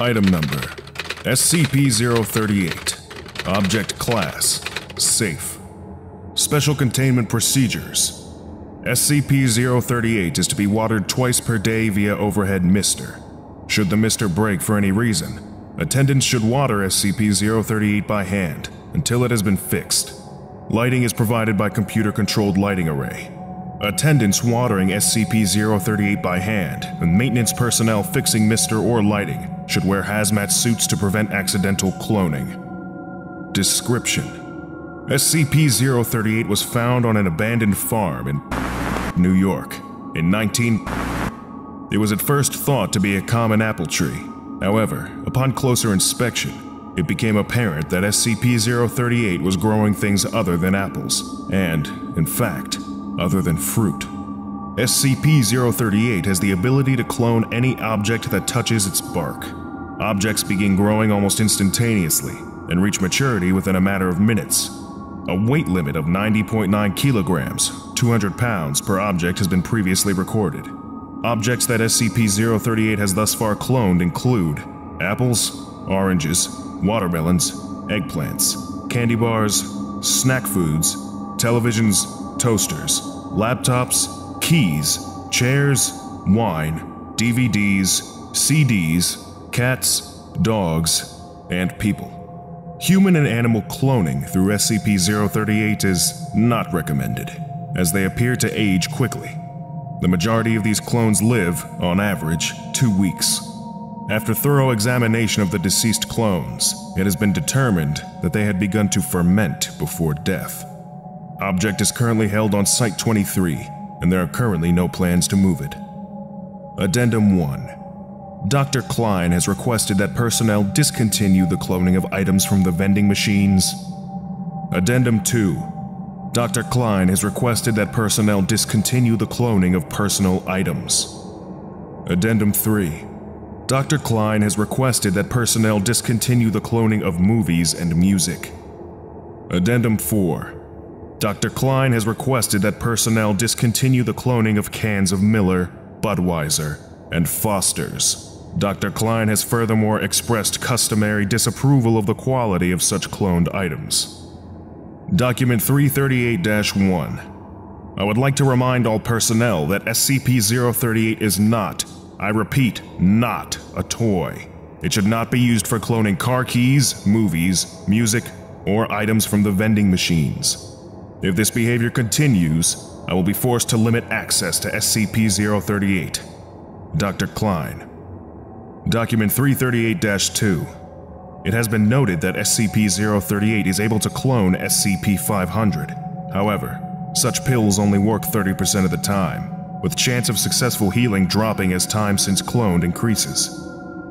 Item number, SCP-038. Object class, safe. Special containment procedures. SCP-038 is to be watered twice per day via overhead mister. Should the mister break for any reason, attendants should water SCP-038 by hand until it has been fixed. Lighting is provided by computer-controlled lighting array. Attendants watering SCP-038 by hand and maintenance personnel fixing mister or lighting should wear hazmat suits to prevent accidental cloning. Description: SCP-038 was found on an abandoned farm in New York in 19... It was at first thought to be a common apple tree. However, upon closer inspection, it became apparent that SCP-038 was growing things other than apples and, in fact, other than fruit. SCP-038 has the ability to clone any object that touches its bark. Objects begin growing almost instantaneously and reach maturity within a matter of minutes. A weight limit of 90.9 kilograms, 200 pounds per object has been previously recorded. Objects that SCP-038 has thus far cloned include apples, oranges, watermelons, eggplants, candy bars, snack foods, televisions, toasters, laptops, keys, chairs, wine, DVDs, CDs, cats, dogs, and people. Human and animal cloning through SCP-038 is not recommended, as they appear to age quickly. The majority of these clones live, on average, 2 weeks. After thorough examination of the deceased clones, it has been determined that they had begun to ferment before death. Object is currently held on Site 23, and there are currently no plans to move it. Addendum 1. Dr. Klein has requested that personnel discontinue the cloning of items from the vending machines. Addendum 2. Dr. Klein has requested that personnel discontinue the cloning of personal items. Addendum 3. Dr. Klein has requested that personnel discontinue the cloning of movies and music. Addendum 4. Dr. Klein has requested that personnel discontinue the cloning of cans of Miller, Budweiser, and Foster's. Dr. Klein has furthermore expressed customary disapproval of the quality of such cloned items. Document 338-1. I would like to remind all personnel that SCP-038 is not, I repeat, not a toy. It should not be used for cloning car keys, movies, music, or items from the vending machines. If this behavior continues, I will be forced to limit access to SCP-038. Dr. Klein. Document 338-2. It has been noted that SCP-038 is able to clone SCP-500. However, such pills only work 30% of the time, with chance of successful healing dropping as time since cloned increases.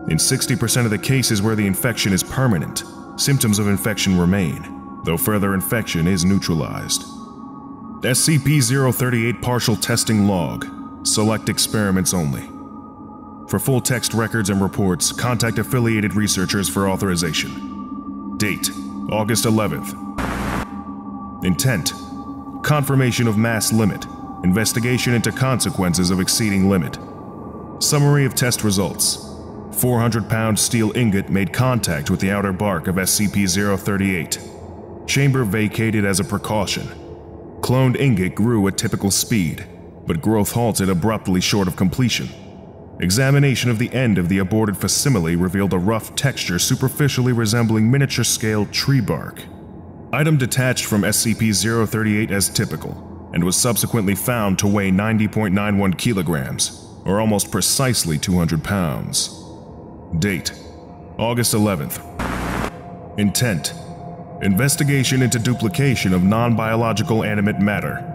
In 60% of the cases where the infection is permanent, symptoms of infection remain, though further infection is neutralized. SCP-038 partial testing log, select experiments only. For full text records and reports, contact affiliated researchers for authorization. Date, August 11th. Intent, confirmation of mass limit, investigation into consequences of exceeding limit. Summary of test results. 400-pound steel ingot made contact with the outer bark of SCP-038. Chamber vacated as a precaution. Cloned ingot grew at typical speed, but growth halted abruptly short of completion. Examination of the end of the aborted facsimile revealed a rough texture superficially resembling miniature-scale tree bark. Item detached from SCP-038 as typical, and was subsequently found to weigh 90.91 kilograms, or almost precisely 200 pounds. Date, August 11th. Intent, investigation into duplication of non-biological animate matter.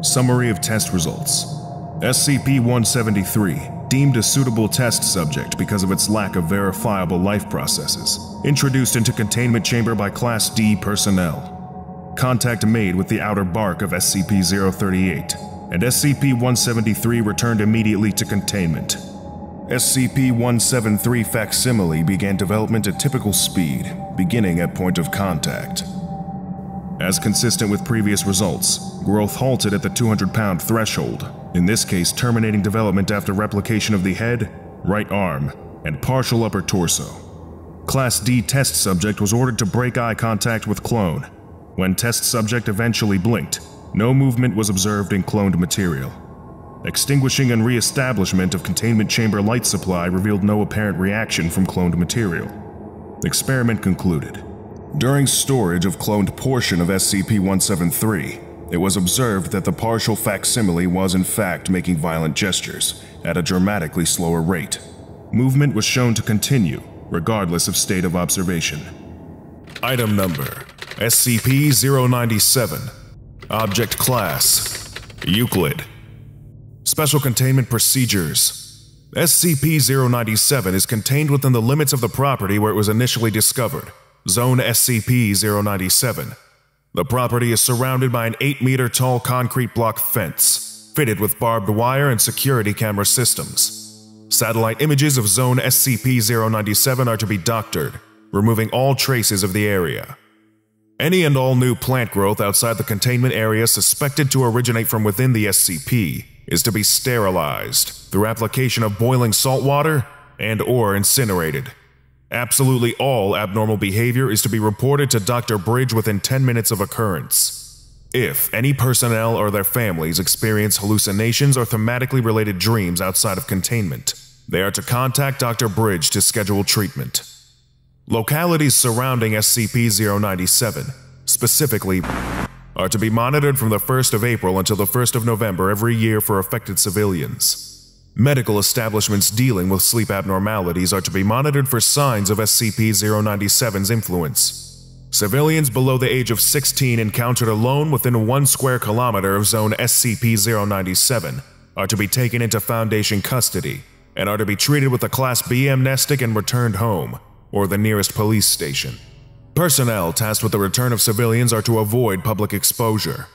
Summary of test results. SCP-173, deemed a suitable test subject because of its lack of verifiable life processes, introduced into containment chamber by Class D personnel. Contact made with the outer bark of SCP-038, and SCP-173 returned immediately to containment. SCP-173 facsimile began development at typical speed, beginning at point of contact. As consistent with previous results, growth halted at the 200-pound threshold, in this case terminating development after replication of the head, right arm, and partial upper torso. Class D test subject was ordered to break eye contact with clone. When test subject eventually blinked, no movement was observed in cloned material. Extinguishing and re-establishment of containment chamber light supply revealed no apparent reaction from cloned material. Experiment concluded. During storage of cloned portion of SCP-173, it was observed that the partial facsimile was in fact making violent gestures at a dramatically slower rate. Movement was shown to continue, regardless of state of observation. Item number, SCP-097. Object class, Euclid. Special containment procedures. SCP-097 is contained within the limits of the property where it was initially discovered, Zone SCP-097. The property is surrounded by an 8-meter tall concrete block fence, fitted with barbed wire and security camera systems. Satellite images of Zone SCP-097 are to be doctored, removing all traces of the area. Any and all new plant growth outside the containment area suspected to originate from within the SCP is to be sterilized through application of boiling salt water and/or incinerated. Absolutely all abnormal behavior is to be reported to Dr. Bridge within 10 minutes of occurrence. If any personnel or their families experience hallucinations or thematically related dreams outside of containment, they are to contact Dr. Bridge to schedule treatment. Localities surrounding SCP-097, specifically, are to be monitored from the 1st of April until the 1st of November every year for affected civilians. Medical establishments dealing with sleep abnormalities are to be monitored for signs of SCP-097's influence. Civilians below the age of 16 encountered alone within 1 square kilometer of Zone SCP-097 are to be taken into Foundation custody and are to be treated with a Class B amnestic and returned home, or the nearest police station. Personnel tasked with the return of civilians are to avoid public exposure.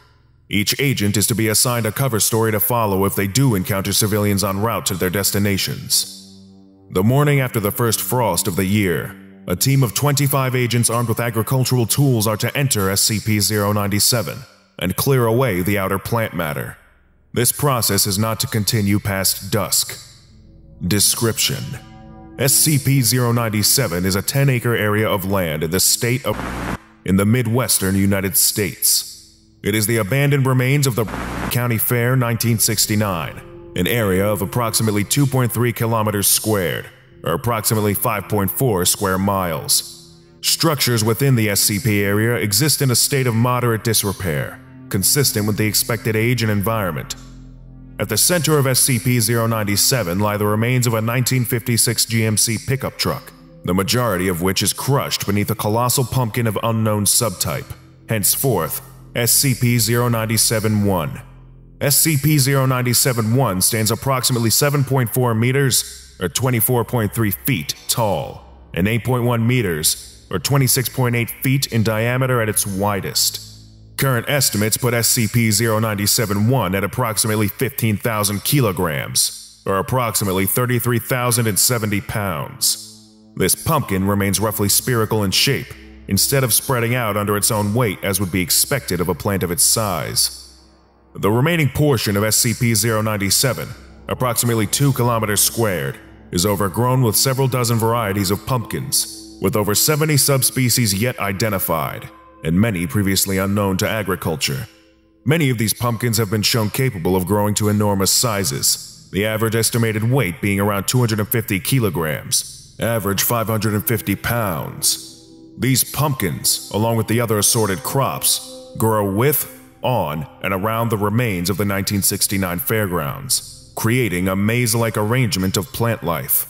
Each agent is to be assigned a cover story to follow if they do encounter civilians en route to their destinations. The morning after the first frost of the year, a team of 25 agents armed with agricultural tools are to enter SCP-097 and clear away the outer plant matter. This process is not to continue past dusk. Description: SCP-097 is a 10-acre area of land in the state of in the Midwestern United States. It is the abandoned remains of the County Fair 1969, an area of approximately 2.3 kilometers squared, or approximately 5.4 square miles. Structures within the SCP area exist in a state of moderate disrepair, consistent with the expected age and environment. At the center of SCP-097 lie the remains of a 1956 GMC pickup truck, the majority of which is crushed beneath a colossal pumpkin of unknown subtype, henceforth SCP-097-1. SCP-097-1 stands approximately 7.4 meters or 24.3 feet tall, and 8.1 meters, or 26.8 feet in diameter at its widest. Current estimates put SCP-097-1 at approximately 15,000 kilograms, or approximately 33,070 pounds. This pumpkin remains roughly spherical in shape, instead of spreading out under its own weight as would be expected of a plant of its size. The remaining portion of SCP-097, approximately 2 kilometers squared, is overgrown with several dozen varieties of pumpkins, with over 70 subspecies yet identified, and many previously unknown to agriculture. Many of these pumpkins have been shown capable of growing to enormous sizes, the average estimated weight being around 250 kilograms, average 550 pounds. These pumpkins, along with the other assorted crops, grow with, on, and around the remains of the 1969 fairgrounds, creating a maze-like arrangement of plant life.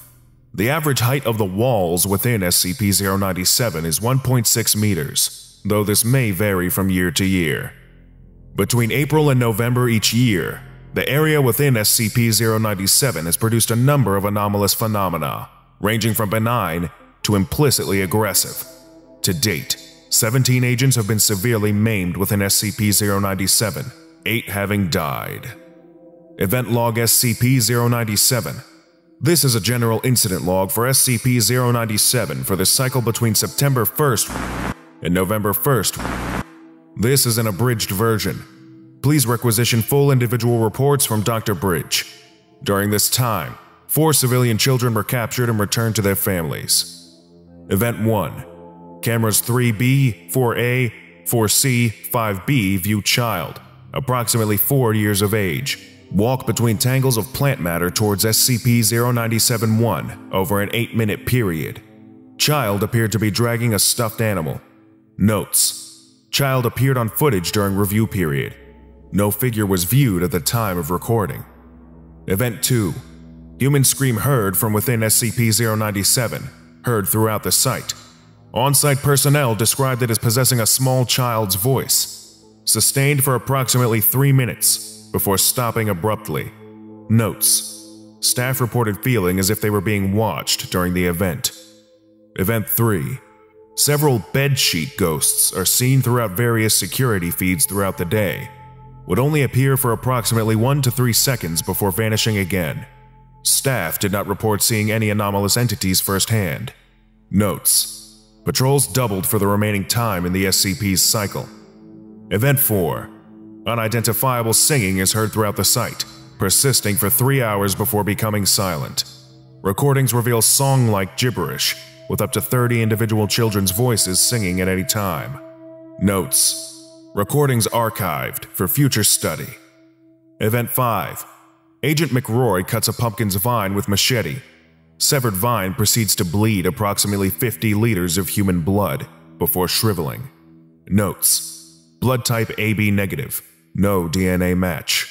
The average height of the walls within SCP-097 is 1.6 meters, though this may vary from year to year. Between April and November each year, the area within SCP-097 has produced a number of anomalous phenomena, ranging from benign to implicitly aggressive. To date, 17 agents have been severely maimed within SCP-097, 8 having died. Event Log SCP-097. This is a general incident log for SCP-097 for the cycle between September 1st and November 1st. This is an abridged version. Please requisition full individual reports from Dr. Bridge. During this time, 4 civilian children were captured and returned to their families. Event 1. Cameras 3B, 4A, 4C, 5B view child, approximately 4 years of age, walk between tangles of plant matter towards SCP-097-1 over an 8-minute period. Child appeared to be dragging a stuffed animal. Notes: Child appeared on footage during review period. No figure was viewed at the time of recording. Event 2. Human scream heard from within SCP-097, heard throughout the site. On-site personnel described it as possessing a small child's voice, sustained for approximately 3 minutes before stopping abruptly. Notes: Staff reported feeling as if they were being watched during the event. Event 3. Several bedsheet ghosts are seen throughout various security feeds throughout the day, would only appear for approximately 1 to 3 seconds before vanishing again. Staff did not report seeing any anomalous entities firsthand. Notes: Patrols doubled for the remaining time in the SCP's cycle. Event 4. Unidentifiable singing is heard throughout the site, persisting for 3 hours before becoming silent. Recordings reveal song-like gibberish, with up to 30 individual children's voices singing at any time. Notes: Recordings archived for future study. Event 5. Agent McRoy cuts a pumpkin's vine with machete. Severed vine proceeds to bleed approximately 50 liters of human blood before shriveling. Notes: Blood type AB negative, no DNA match.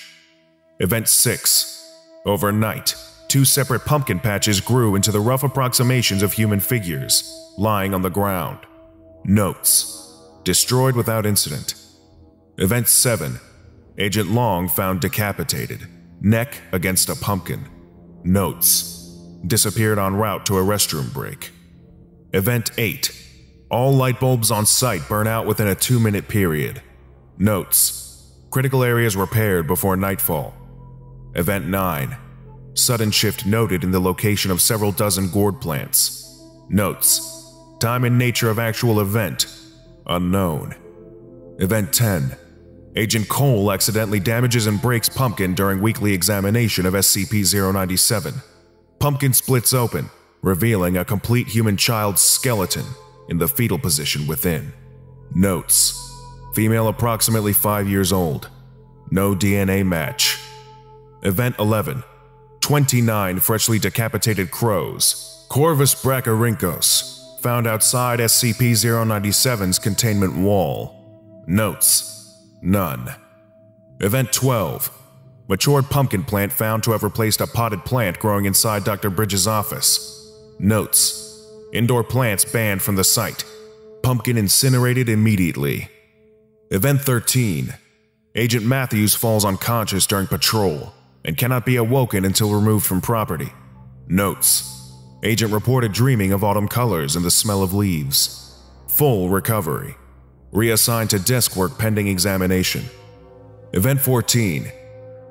Event 6. Overnight, 2 separate pumpkin patches grew into the rough approximations of human figures, lying on the ground. Notes: Destroyed without incident. Event 7. Agent Long found decapitated, neck against a pumpkin. Notes: Disappeared en route to a restroom break. Event 8. All light bulbs on site burn out within a 2-minute period. Notes: Critical areas repaired before nightfall. Event 9. Sudden shift noted in the location of several dozen gourd plants. Notes: Time and nature of actual event unknown. Event 10. Agent Cole accidentally damages and breaks pumpkin during weekly examination of SCP-097. Pumpkin splits open, revealing a complete human child's skeleton in the fetal position within. Notes: Female approximately 5 years old. No DNA match. Event 11. 29 freshly decapitated crows, Corvus brachyrhynchos, found outside SCP-097's containment wall. Notes: None. Event 12. Matured pumpkin plant found to have replaced a potted plant growing inside Dr. Bridge's office. Notes: Indoor plants banned from the site. Pumpkin incinerated immediately. Event 13. Agent Matthews falls unconscious during patrol and cannot be awoken until removed from property. Notes: Agent reported dreaming of autumn colors and the smell of leaves. Full recovery. Reassigned to desk work pending examination. Event 14.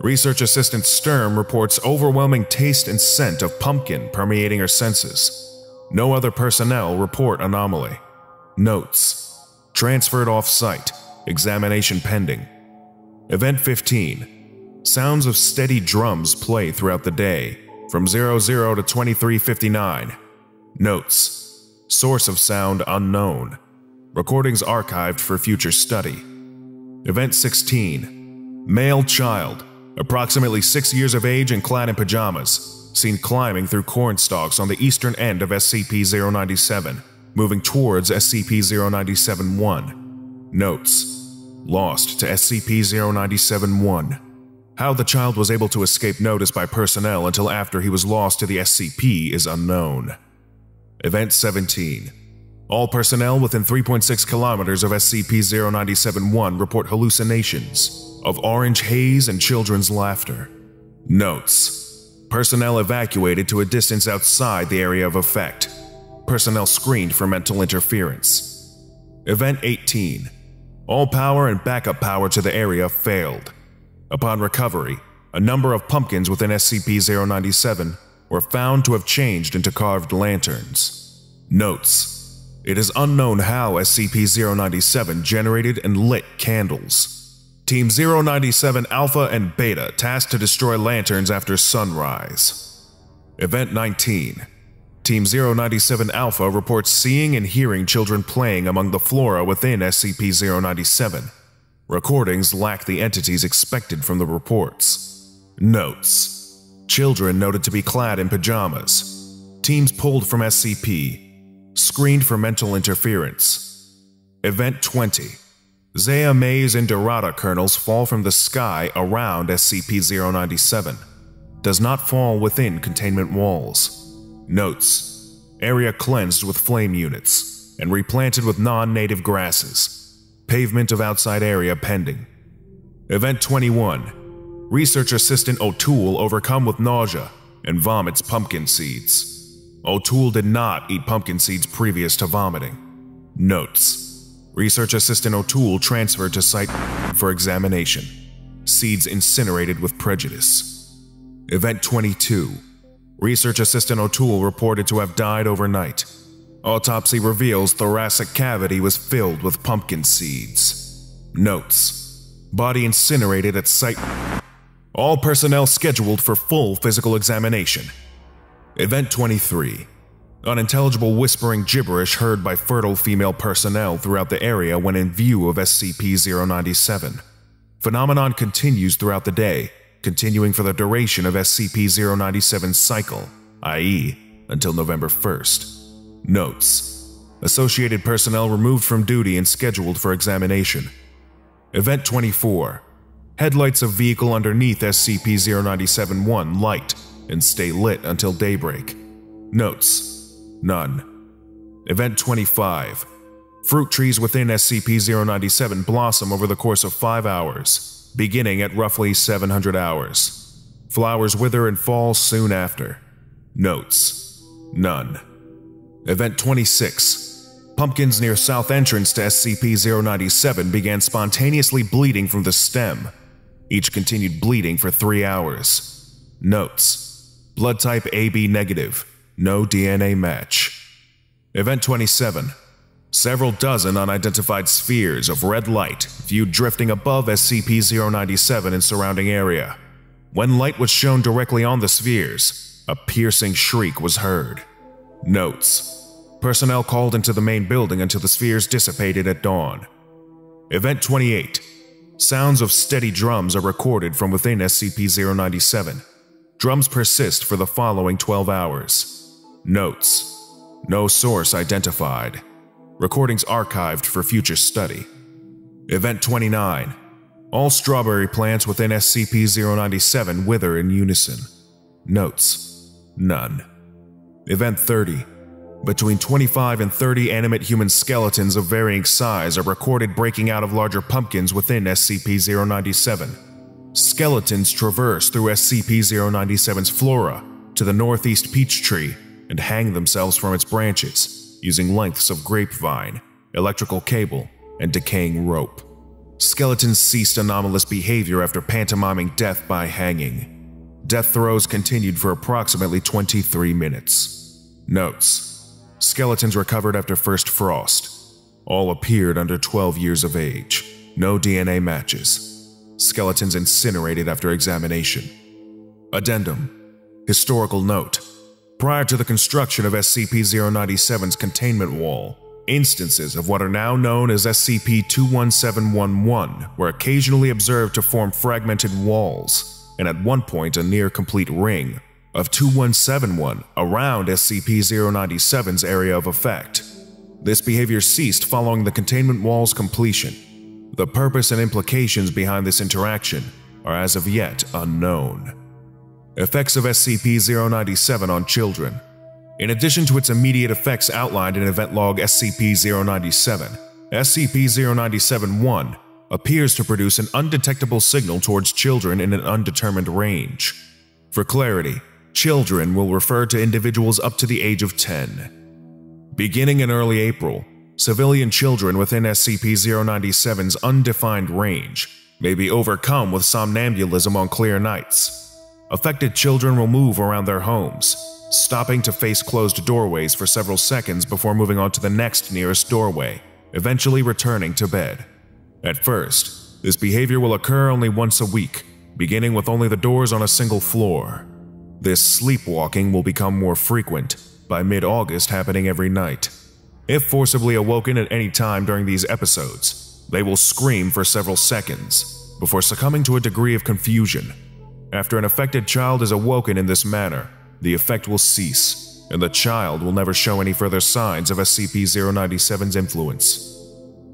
Research assistant Sturm reports overwhelming taste and scent of pumpkin permeating her senses. No other personnel report anomaly. Notes: Transferred off-site. Examination pending. Event 15. Sounds of steady drums play throughout the day, from 00 to 2359. Notes: Source of sound unknown. Recordings archived for future study. Event 16. Male child, approximately 6 years of age and clad in pajamas, seen climbing through corn stalks on the eastern end of SCP-097, moving towards SCP-097-1. Notes: Lost to SCP-097-1. How the child was able to escape notice by personnel until after he was lost to the SCP is unknown. Event 17. All personnel within 3.6 kilometers of SCP-097-1 report hallucinations of orange haze and children's laughter. Notes: Personnel evacuated to a distance outside the area of effect. Personnel screened for mental interference. Event 18. All power and backup power to the area failed. Upon recovery, a number of pumpkins within SCP-097 were found to have changed into carved lanterns. Notes: It is unknown how SCP-097 generated and lit candles. Team 097 Alpha and Beta tasked to destroy lanterns after sunrise. Event 19. Team 097 Alpha reports seeing and hearing children playing among the flora within SCP-097. Recordings lack the entities expected from the reports. Notes: Children noted to be clad in pajamas. Teams pulled from SCP. Screened for mental interference. Event 20. Zea mays and Dorada kernels fall from the sky around SCP-097. Does not fall within containment walls. Notes: Area cleansed with flame units and replanted with non-native grasses. Pavement of outside area pending. Event 21. Research Assistant O'Toole overcome with nausea and vomits pumpkin seeds. O'Toole did not eat pumpkin seeds previous to vomiting. Notes: Research Assistant O'Toole transferred to Site for examination. Seeds incinerated with prejudice. Event 22. Research Assistant O'Toole reported to have died overnight. Autopsy reveals thoracic cavity was filled with pumpkin seeds. Notes: Body incinerated at Site. All personnel scheduled for full physical examination. Event 23. Unintelligible whispering gibberish heard by fertile female personnel throughout the area when in view of SCP-097. Phenomenon continues throughout the day, continuing for the duration of SCP-097's cycle, i.e., until November 1st. Notes: Associated personnel removed from duty and scheduled for examination. Event 24. Headlights of vehicle underneath SCP-097-1 light and stay lit until daybreak. Notes: None. Event 25. Fruit trees within SCP-097 blossom over the course of 5 hours. Beginning at roughly 700 hours. Flowers wither and fall soon after. Notes: None. Event 26. Pumpkins near south entrance to SCP-097 began spontaneously bleeding from the stem. Each continued bleeding for 3 hours. Notes: Blood type AB negative. No DNA match. Event 27. Several dozen unidentified spheres of red light viewed drifting above SCP-097 and surrounding area. When light was shown directly on the spheres, a piercing shriek was heard. Notes: Personnel called into the main building until the spheres dissipated at dawn. Event 28. Sounds of steady drums are recorded from within SCP-097. Drums persist for the following 12 hours. Notes: No source identified. Recordings archived for future study. Event 29. All strawberry plants within SCP-097 wither in unison. Notes: None. Event 30. Between 25 and 30 animate human skeletons of varying size are recorded breaking out of larger pumpkins within SCP-097. Skeletons traverse through SCP-097's flora to the northeast peach tree and hang themselves from its branches, using lengths of grapevine, electrical cable, and decaying rope. Skeletons ceased anomalous behavior after pantomiming death by hanging. Death throes continued for approximately 23 minutes. Notes: Skeletons recovered after first frost. All appeared under 12 years of age. No DNA matches. Skeletons incinerated after examination. Addendum. Historical note: Prior to the construction of SCP-097's containment wall, instances of what are now known as SCP-21711 were occasionally observed to form fragmented walls, and at one point a near-complete ring of 2171 around SCP-097's area of effect. This behavior ceased following the containment wall's completion. The purpose and implications behind this interaction are as of yet unknown. Effects of SCP-097 on children. In addition to its immediate effects outlined in Event Log SCP-097, SCP-097-1 appears to produce an undetectable signal towards children in an undetermined range. For clarity, children will refer to individuals up to the age of 10. Beginning in early April, civilian children within SCP-097's undefined range may be overcome with somnambulism on clear nights. Affected children will move around their homes, stopping to face closed doorways for several seconds before moving on to the next nearest doorway, eventually returning to bed. At first, this behavior will occur only once a week, beginning with only the doors on a single floor. This sleepwalking will become more frequent, by mid-August happening every night. If forcibly awoken at any time during these episodes, they will scream for several seconds, before succumbing to a degree of confusion. After an affected child is awoken in this manner, the effect will cease, and the child will never show any further signs of SCP-097's influence.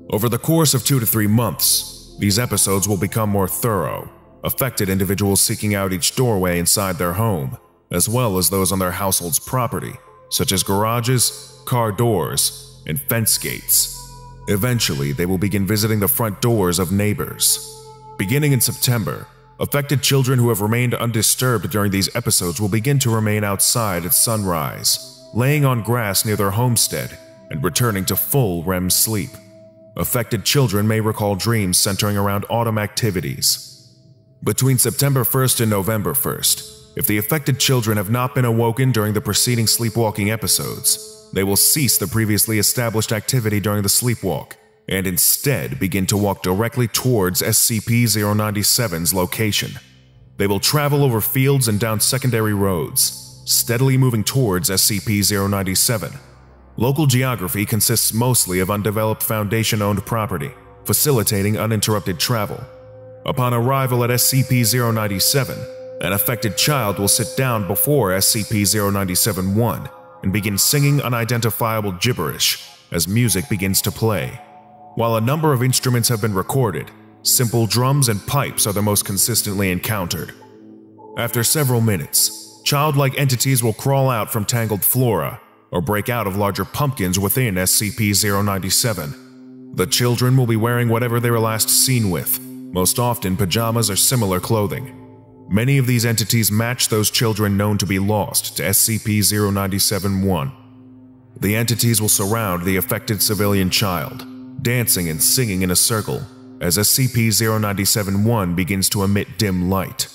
Over the course of 2 to 3 months, these episodes will become more thorough, affected individuals seeking out each doorway inside their home, as well as those on their household's property, such as garages, car doors, and fence gates. Eventually, they will begin visiting the front doors of neighbors. Beginning in September, affected children who have remained undisturbed during these episodes will begin to remain outside at sunrise, laying on grass near their homestead and returning to full REM sleep. Affected children may recall dreams centering around autumn activities. Between September 1st and November 1st, if the affected children have not been awoken during the preceding sleepwalking episodes, they will cease the previously established activity during the sleepwalk, and instead begin to walk directly towards SCP-097's location. They will travel over fields and down secondary roads, steadily moving towards SCP-097. Local geography consists mostly of undeveloped Foundation-owned property, facilitating uninterrupted travel. Upon arrival at SCP-097, an affected child will sit down before SCP-097-1 and begin singing unidentifiable gibberish as music begins to play. While a number of instruments have been recorded, simple drums and pipes are the most consistently encountered. After several minutes, childlike entities will crawl out from tangled flora or break out of larger pumpkins within SCP-097. The children will be wearing whatever they were last seen with, most often pajamas or similar clothing. Many of these entities match those children known to be lost to SCP-097-1. The entities will surround the affected civilian child, dancing and singing in a circle, as SCP-097-1 begins to emit dim light.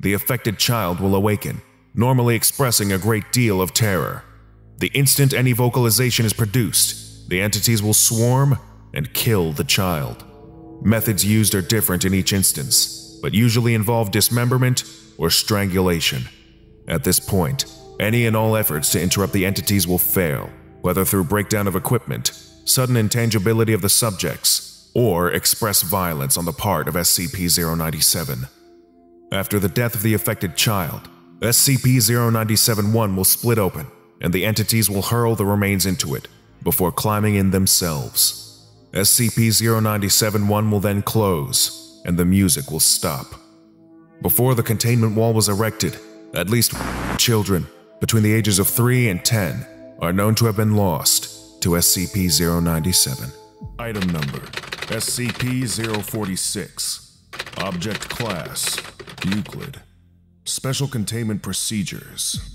The affected child will awaken, normally expressing a great deal of terror. The instant any vocalization is produced, the entities will swarm and kill the child. Methods used are different in each instance, but usually involve dismemberment or strangulation. At this point, any and all efforts to interrupt the entities will fail, whether through breakdown of equipment, sudden intangibility of the subjects, or express violence on the part of SCP-097. After the death of the affected child, SCP-097-1 will split open, and the entities will hurl the remains into it, before climbing in themselves. SCP-097-1 will then close, and the music will stop. Before the containment wall was erected, at least children between the ages of 3 and 10 are known to have been lost to SCP-097. Item Number: SCP-046. Object Class: Euclid. Special Containment Procedures.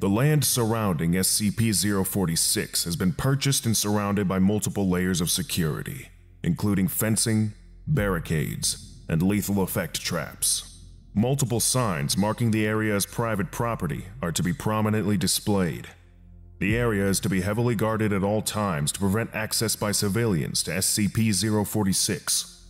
The land surrounding SCP-046 has been purchased and surrounded by multiple layers of security, including fencing, barricades, and lethal effect traps. Multiple signs marking the area as private property are to be prominently displayed. The area is to be heavily guarded at all times to prevent access by civilians to SCP-046.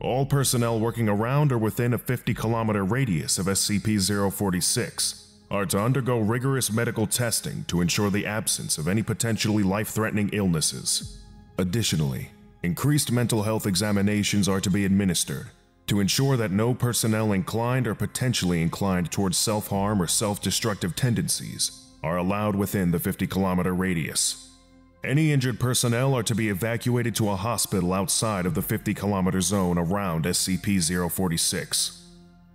All personnel working around or within a 50-kilometer radius of SCP-046 are to undergo rigorous medical testing to ensure the absence of any potentially life-threatening illnesses. Additionally, increased mental health examinations are to be administered to ensure that no personnel inclined or potentially inclined towards self-harm or self-destructive tendencies are allowed within the 50-kilometer radius. Any injured personnel are to be evacuated to a hospital outside of the 50-kilometer zone around SCP-046.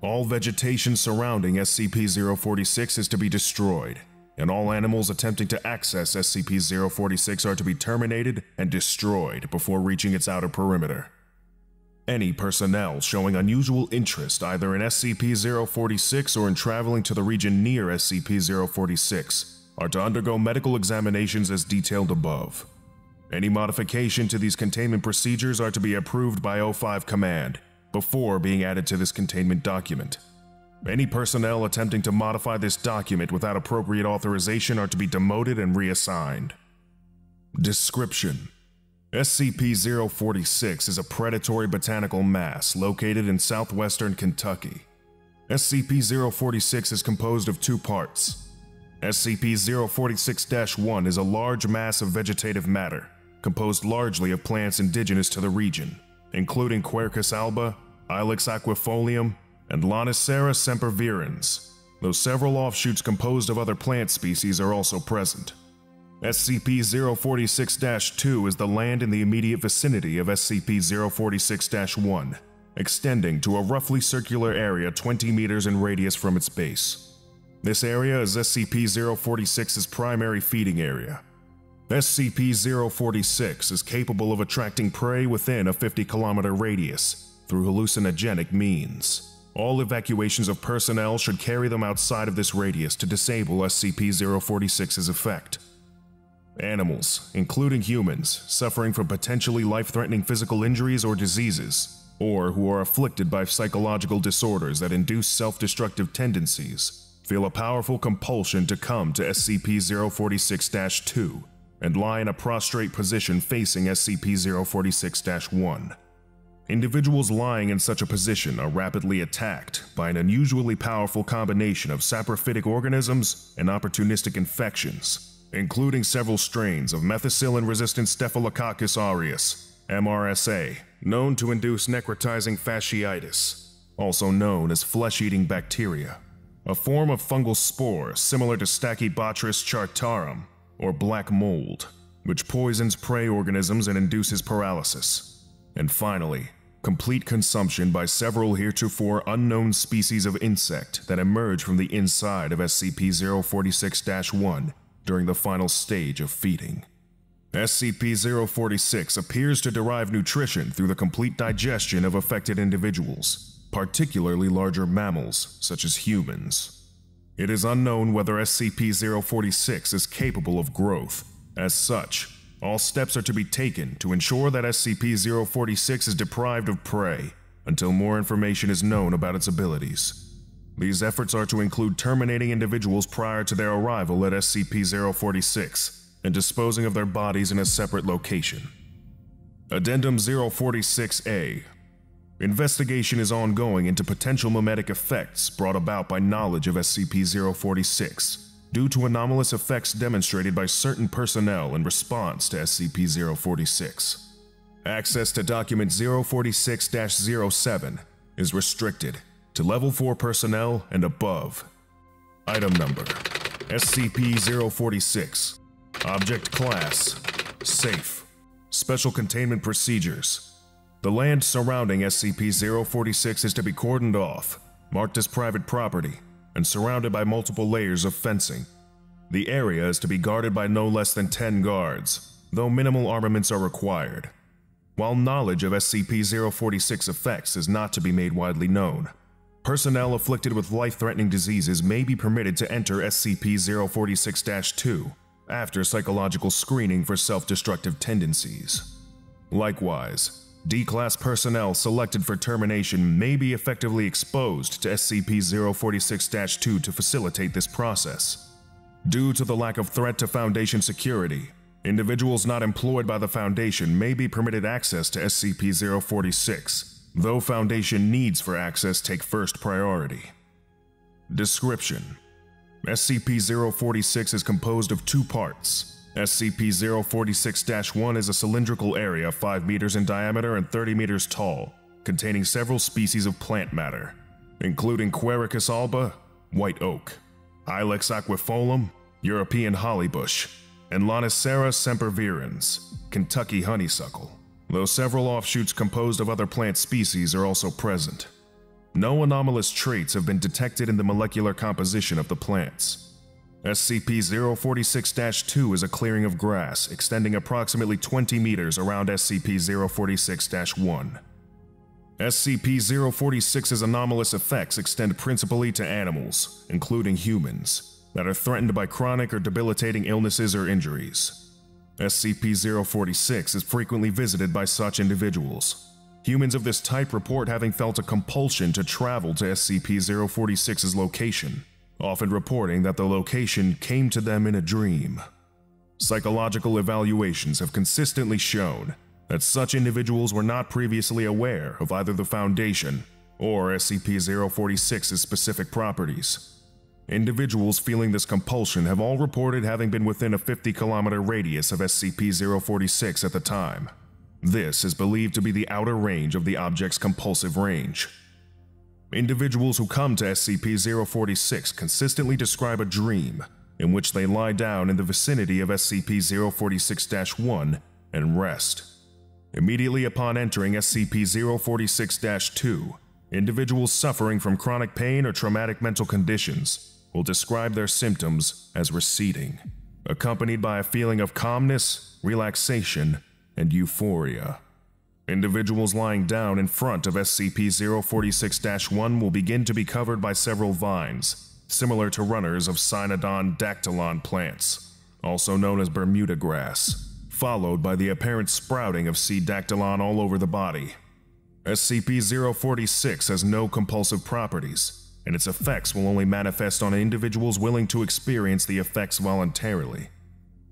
All vegetation surrounding SCP-046 is to be destroyed, and all animals attempting to access SCP-046 are to be terminated and destroyed before reaching its outer perimeter. Any personnel showing unusual interest either in SCP-046 or in traveling to the region near SCP-046 are to undergo medical examinations as detailed above. Any modification to these containment procedures are to be approved by O5 Command before being added to this containment document. Any personnel attempting to modify this document without appropriate authorization are to be demoted and reassigned. Description: SCP-046 is a predatory botanical mass located in southwestern Kentucky. SCP-046 is composed of two parts. SCP-046-1 is a large mass of vegetative matter, composed largely of plants indigenous to the region, including Quercus alba, Ilex aquifolium, and Lonicera sempervirens, though several offshoots composed of other plant species are also present. SCP-046-2 is the land in the immediate vicinity of SCP-046-1, extending to a roughly circular area 20 meters in radius from its base. This area is SCP-046's primary feeding area. SCP-046 is capable of attracting prey within a 50-kilometer radius through hallucinogenic means. All evacuations of personnel should carry them outside of this radius to disable SCP-046's effect. Animals, including humans, suffering from potentially life-threatening physical injuries or diseases, or who are afflicted by psychological disorders that induce self-destructive tendencies, feel a powerful compulsion to come to SCP-046-2 and lie in a prostrate position facing SCP-046-1. Individuals lying in such a position are rapidly attacked by an unusually powerful combination of saprophytic organisms and opportunistic infections, including several strains of methicillin-resistant Staphylococcus aureus, MRSA, known to induce necrotizing fasciitis, also known as flesh-eating bacteria, a form of fungal spore similar to Stachybotrys chartarum, or black mold, which poisons prey organisms and induces paralysis, and finally, complete consumption by several heretofore unknown species of insect that emerge from the inside of SCP-046-1 during the final stage of feeding. SCP-046 appears to derive nutrition through the complete digestion of affected individuals, particularly larger mammals such as humans. It is unknown whether SCP-046 is capable of growth. As such, all steps are to be taken to ensure that SCP-046 is deprived of prey until more information is known about its abilities. These efforts are to include terminating individuals prior to their arrival at SCP-046 and disposing of their bodies in a separate location. Addendum 046-A. Investigation is ongoing into potential mimetic effects brought about by knowledge of SCP-046. Due to anomalous effects demonstrated by certain personnel in response to SCP-046. Access to Document 046-07 is restricted to Level 4 personnel and above. Item Number: SCP-046. Object Class: Safe. Special Containment Procedures: the land surrounding SCP-046 is to be cordoned off, marked as private property, and surrounded by multiple layers of fencing. The area is to be guarded by no less than 10 guards, though minimal armaments are required. While knowledge of SCP-046 effects is not to be made widely known, personnel afflicted with life-threatening diseases may be permitted to enter SCP-046-2 after psychological screening for self-destructive tendencies. Likewise, D-Class personnel selected for termination may be effectively exposed to SCP-046-2 to facilitate this process. Due to the lack of threat to Foundation security, individuals not employed by the Foundation may be permitted access to SCP-046, though Foundation needs for access take first priority. Description: SCP-046 is composed of two parts. SCP-046-1 is a cylindrical area 5 meters in diameter and 30 meters tall, containing several species of plant matter, including Quercus alba, white oak, Ilex aquifolium, European hollybush, and Lonicera sempervirens, Kentucky honeysuckle, though several offshoots composed of other plant species are also present. No anomalous traits have been detected in the molecular composition of the plants. SCP-046-2 is a clearing of grass extending approximately 20 meters around SCP-046-1. SCP-046's anomalous effects extend principally to animals, including humans, that are threatened by chronic or debilitating illnesses or injuries. SCP-046 is frequently visited by such individuals. Humans of this type report having felt a compulsion to travel to SCP-046's location, often reporting that the location came to them in a dream. Psychological evaluations have consistently shown that such individuals were not previously aware of either the Foundation or SCP-046's specific properties. Individuals feeling this compulsion have all reported having been within a 50-kilometer radius of SCP-046 at the time. This is believed to be the outer range of the object's compulsive range. Individuals who come to SCP-046 consistently describe a dream in which they lie down in the vicinity of SCP-046-1 and rest. Immediately upon entering SCP-046-2, individuals suffering from chronic pain or traumatic mental conditions will describe their symptoms as receding, accompanied by a feeling of calmness, relaxation, and euphoria. Individuals lying down in front of SCP-046-1 will begin to be covered by several vines, similar to runners of Cynodon dactylon plants, also known as Bermuda grass, followed by the apparent sprouting of C. dactylon all over the body. SCP-046 has no compulsive properties, and its effects will only manifest on individuals willing to experience the effects voluntarily.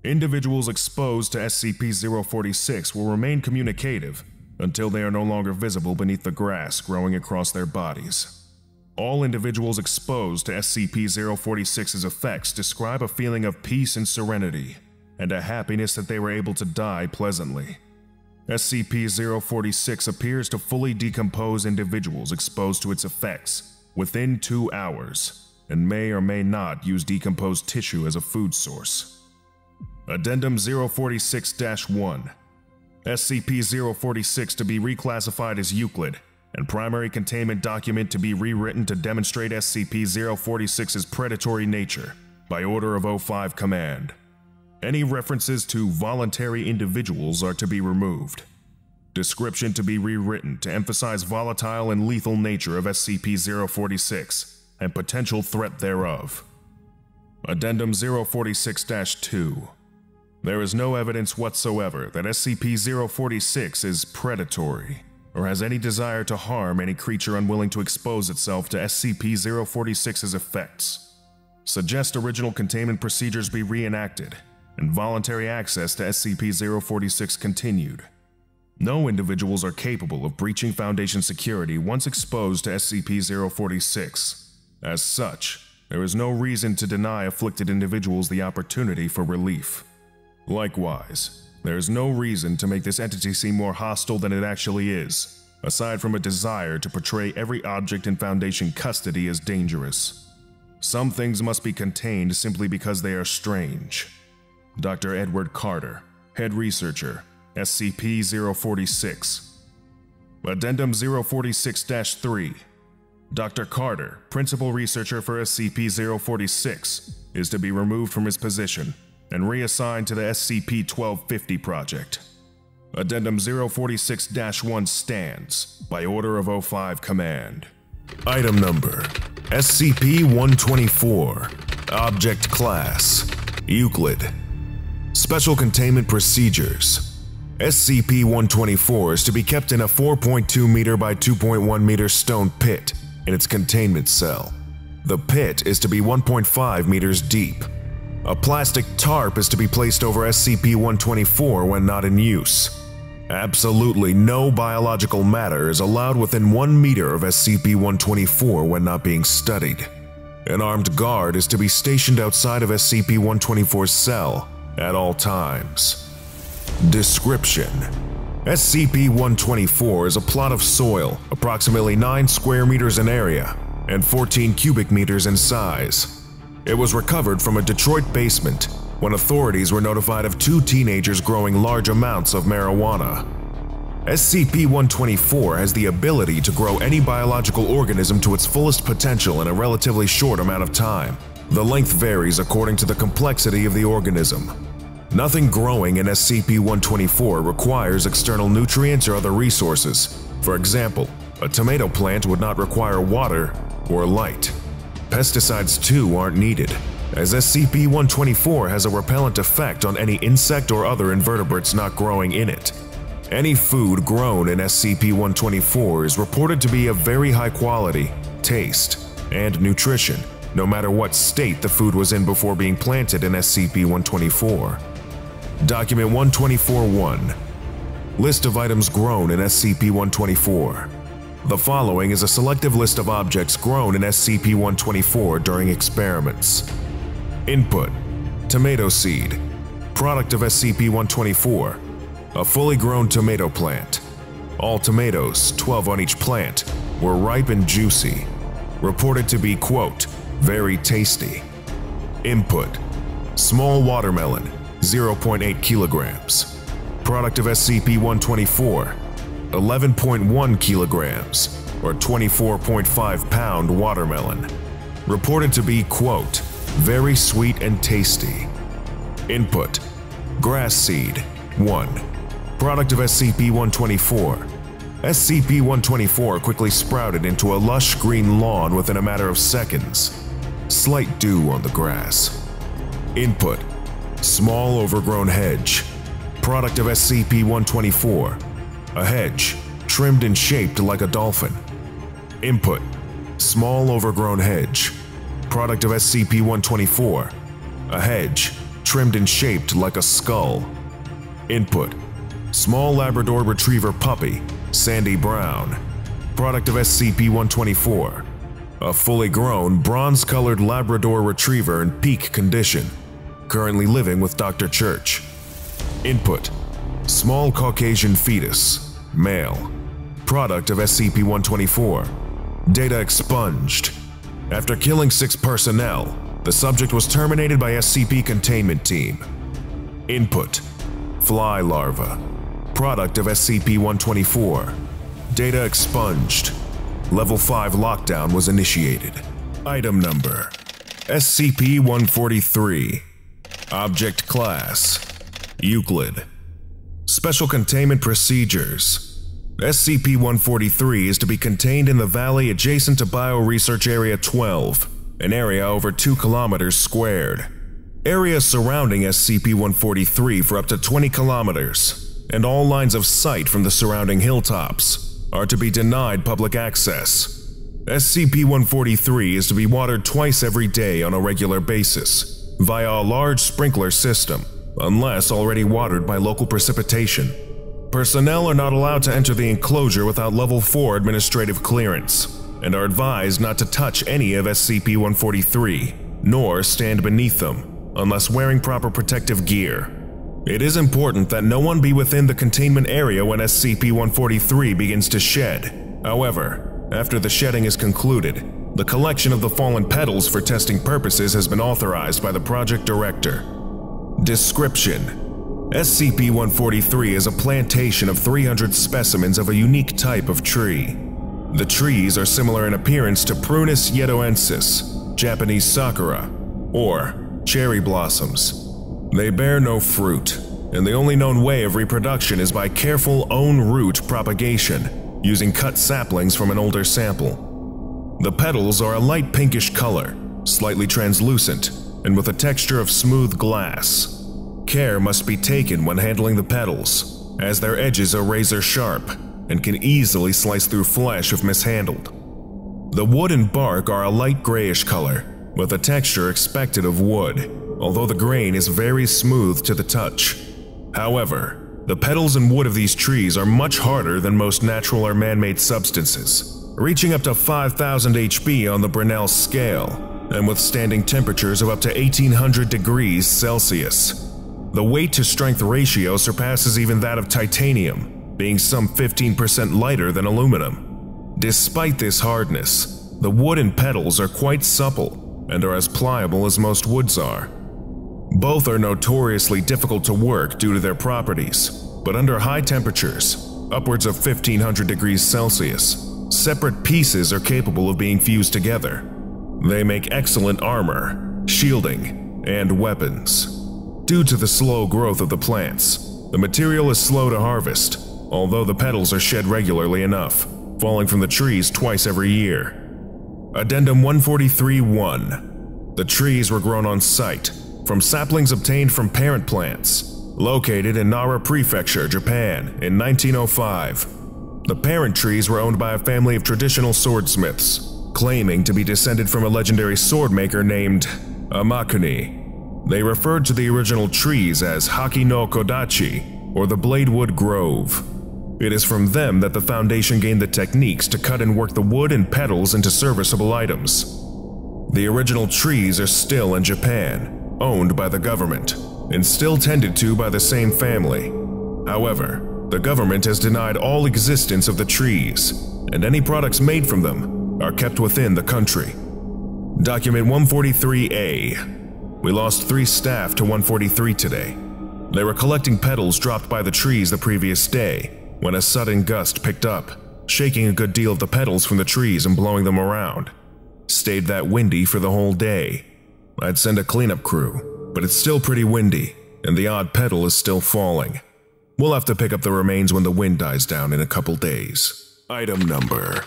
Individuals exposed to SCP-046 will remain communicative until they are no longer visible beneath the grass growing across their bodies. All individuals exposed to SCP-046's effects describe a feeling of peace and serenity, and a happiness that they were able to die pleasantly. SCP-046 appears to fully decompose individuals exposed to its effects within 2 hours, and may or may not use decomposed tissue as a food source. Addendum 046-1. SCP-046 to be reclassified as Euclid, and primary containment document to be rewritten to demonstrate SCP-046's predatory nature by order of O5 Command. Any references to voluntary individuals are to be removed. Description to be rewritten to emphasize volatile and lethal nature of SCP-046 and potential threat thereof. Addendum 046-2. There is no evidence whatsoever that SCP-046 is predatory or has any desire to harm any creature unwilling to expose itself to SCP-046's effects. Suggest original containment procedures be reenacted and voluntary access to SCP-046 continued. No individuals are capable of breaching Foundation security once exposed to SCP-046. As such, there is no reason to deny afflicted individuals the opportunity for relief. Likewise, there is no reason to make this entity seem more hostile than it actually is, aside from a desire to portray every object in Foundation custody as dangerous. Some things must be contained simply because they are strange. Dr. Edward Carter, Head Researcher, SCP-046. Addendum 046-3. Dr. Carter, Principal Researcher for SCP-046, is to be removed from his position and reassigned to the SCP-1250 project. Addendum 046-1 stands by order of O5 Command. Item Number: SCP-124. Object Class: Euclid. Special Containment Procedures: SCP-124 is to be kept in a 4.2 meter by 2.1 meter stone pit in its containment cell. The pit is to be 1.5 meters deep. A plastic tarp is to be placed over SCP-124 when not in use. Absolutely no biological matter is allowed within 1 meter of SCP-124 when not being studied. An armed guard is to be stationed outside of SCP-124's cell at all times. Description: SCP-124 is a plot of soil approximately 9 square meters in area and 14 cubic meters in size. It was recovered from a Detroit basement when authorities were notified of 2 teenagers growing large amounts of marijuana. SCP-124 has the ability to grow any biological organism to its fullest potential in a relatively short amount of time. The length varies according to the complexity of the organism. Nothing growing in SCP-124 requires external nutrients or other resources. For example, a tomato plant would not require water or light. Pesticides too aren't needed, as SCP-124 has a repellent effect on any insect or other invertebrates not growing in it. Any food grown in SCP-124 is reported to be of very high quality, taste, and nutrition, no matter what state the food was in before being planted in SCP-124. Document 124-1. List of items grown in SCP-124. The following is a selective list of objects grown in SCP-124 during experiments. Input: tomato seed, product of SCP-124, a fully grown tomato plant. All tomatoes, 12 on each plant, were ripe and juicy. Reported to be, quote, very tasty. Input: small watermelon, 0.8 kilograms. Product of SCP-124, 11.1 kilograms, or 24.5-pound watermelon. Reported to be, quote, very sweet and tasty. Input: grass seed, 1. Product of SCP-124. SCP-124 quickly sprouted into a lush green lawn within a matter of seconds. Slight dew on the grass. Input: small overgrown hedge. Product of SCP-124. A hedge, trimmed and shaped like a dolphin. Input: small overgrown hedge. Product of SCP-124. A hedge, trimmed and shaped like a skull. Input: small Labrador Retriever puppy, sandy brown. Product of SCP-124. A fully grown, bronze-colored Labrador Retriever in peak condition, currently living with Dr. Church. Input: small Caucasian fetus, male. Product of SCP-124. Data expunged. After killing 6 personnel, the subject was terminated by SCP Containment Team. Input: fly larva. Product of SCP-124. Data expunged. Level 5 lockdown was initiated. Item number: SCP-143. Object class: Euclid. Special containment procedures: SCP-143 is to be contained in the valley adjacent to Bioresearch Area 12, an area over 2 kilometers squared. Areas surrounding SCP-143 for up to 20 kilometers, and all lines of sight from the surrounding hilltops, are to be denied public access. SCP-143 is to be watered twice every day on a regular basis, via a large sprinkler system, unless already watered by local precipitation. Personnel are not allowed to enter the enclosure without Level 4 administrative clearance, and are advised not to touch any of SCP-143, nor stand beneath them, unless wearing proper protective gear. It is important that no one be within the containment area when SCP-143 begins to shed. However, after the shedding is concluded, the collection of the fallen petals for testing purposes has been authorized by the project director. Description: SCP-143 is a plantation of 300 specimens of a unique type of tree. The trees are similar in appearance to Prunus yedoensis, Japanese sakura, or cherry blossoms. They bear no fruit, and the only known way of reproduction is by careful own-root propagation, using cut saplings from an older sample. The petals are a light pinkish color, slightly translucent, and with a texture of smooth glass. Care must be taken when handling the petals, as their edges are razor-sharp and can easily slice through flesh if mishandled. The wood and bark are a light grayish color, with a texture expected of wood, although the grain is very smooth to the touch. However, the petals and wood of these trees are much harder than most natural or man-made substances, reaching up to 5,000 HB on the Brunel scale, and withstanding temperatures of up to 1,800 degrees Celsius. The weight-to-strength ratio surpasses even that of titanium, being some 15% lighter than aluminum. Despite this hardness, the wood and petals are quite supple, and are as pliable as most woods are. Both are notoriously difficult to work due to their properties, but under high temperatures, upwards of 1500 degrees Celsius, separate pieces are capable of being fused together. They make excellent armor, shielding, and weapons. Due to the slow growth of the plants, the material is slow to harvest, although the petals are shed regularly enough, falling from the trees twice every year. Addendum 143-1. The trees were grown on site, from saplings obtained from parent plants, located in Nara Prefecture, Japan, in 1905. The parent trees were owned by a family of traditional swordsmiths, claiming to be descended from a legendary swordmaker named Amakuni. They referred to the original trees as Haki no Kodachi, or the Bladewood Grove. It is from them that the Foundation gained the techniques to cut and work the wood and petals into serviceable items. The original trees are still in Japan, owned by the government, and still tended to by the same family. However, the government has denied all existence of the trees, and any products made from them are kept within the country. Document 143A. We lost 3 staff to 143 today. They were collecting petals dropped by the trees the previous day when a sudden gust picked up, shaking a good deal of the petals from the trees and blowing them around. Stayed that windy for the whole day. I'd send a cleanup crew, but it's still pretty windy and the odd petal is still falling. We'll have to pick up the remains when the wind dies down in a couple days. Item number: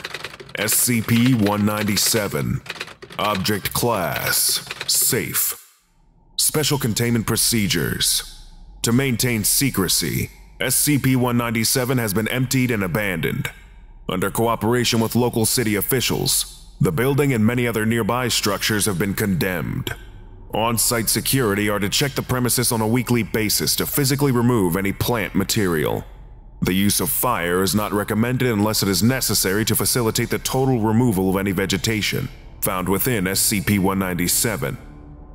SCP-197. Object class: safe. Special containment procedures. To maintain secrecy, SCP-197 has been emptied and abandoned. Under cooperation with local city officials, the building and many other nearby structures have been condemned. On-site security are to check the premises on a weekly basis to physically remove any plant material. The use of fire is not recommended unless it is necessary to facilitate the total removal of any vegetation found within SCP-197.